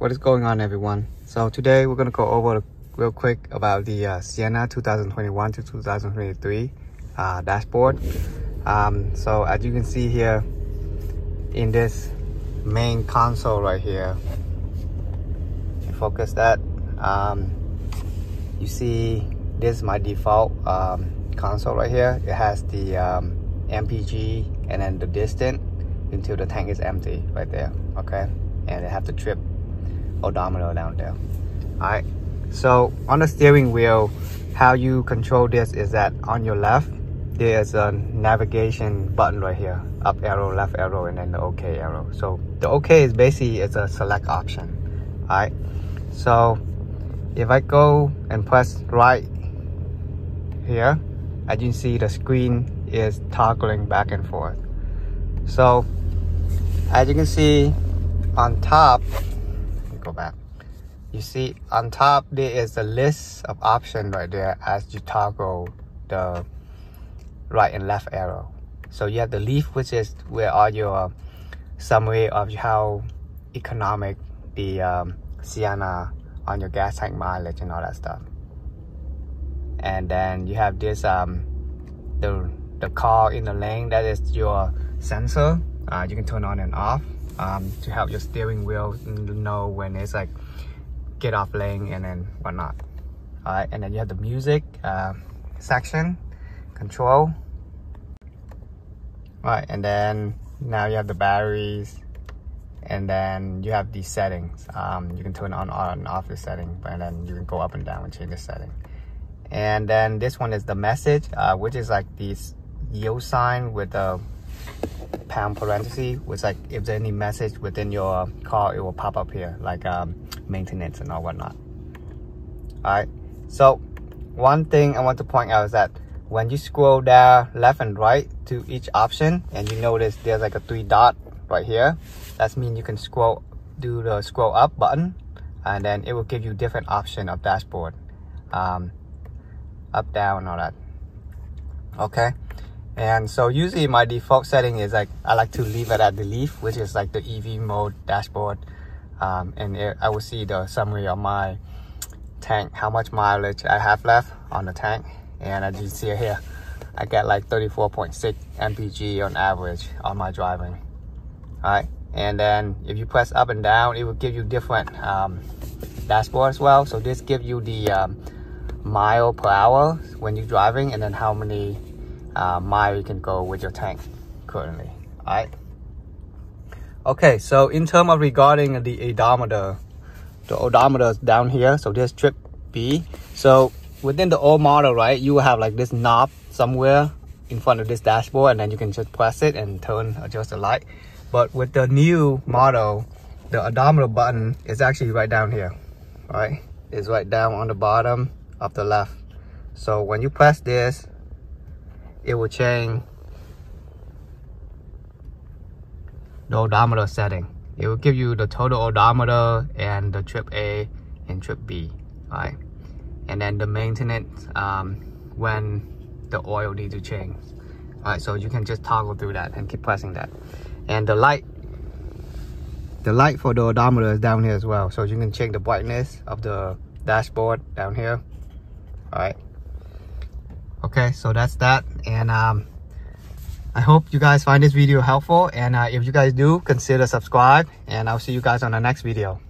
What is going on, everyone? So today we're gonna go over real quick about the Sienna 2021 to 2023 dashboard. So as you can see here in this main console right here, focus that, you see this is my default console right here. It has the MPG and then the distance until the tank is empty right there, okay? And they have the trip odometer down there. All right, so on the steering wheel, how you control this is that on your left there's a navigation button right here, up arrow, left arrow, and then the OK arrow. So the OK is basically it's a select option. All right, so if I go and press right here, as you can see the screen is toggling back and forth. So as you can see on top, go back, you see on top there is a list of options right there as you toggle the right and left arrow. So you have the leaf, which is where all your summary of how economic the Sienna on your gas tank mileage and all that stuff. And then you have this the car in the lane, that is your sensor. You can turn on and off to help your steering wheel know when it's like get off lane and then whatnot. All right, and then you have the music section control. All right, and then now you have the batteries, and then you have these settings. You can turn on and off the setting, and then you can go up and down and change the setting. And then this one is the message, which is like this yield sign with a pound parenthesis, which like if there's any message within your car, it will pop up here, like maintenance and all whatnot. All right, so one thing I want to point out is that when you scroll down left and right to each option, and you notice there's like a three dot right here, that means you can scroll, do the scroll up button, and then it will give you different option of dashboard, up, down, all that, okay? And so usually my default setting is like I like to leave it at the leaf, which is like the EV mode dashboard, and I will see the summary of my tank, how much mileage I have left on the tank. And as you see here, I get like 34.6 MPG on average on my driving. All right, and then if you press up and down, it will give you different dashboard as well. So this gives you the mile per hour when you're driving, and then how many mile you can go with your tank currently. All right, okay, so in terms of regarding the odometer, the odometer is down here. So this trip B, so within the old model, right, you will have like this knob somewhere in front of this dashboard, and then you can just press it and turn, adjust the light. But with the new model, the odometer button is actually right down here, right? It's right down on the bottom of the left. So when you press this, it will change the odometer setting. It will give you the total odometer and the trip A and trip B, right? And then the maintenance, when the oil needs to change. All right, so you can just toggle through that and keep pressing that. And the light for the odometer is down here as well. So you can check the brightness of the dashboard down here. All right. Okay, so that's that. And I hope you guys find this video helpful. And if you guys do, consider subscribe. And I'll see you guys on the next video.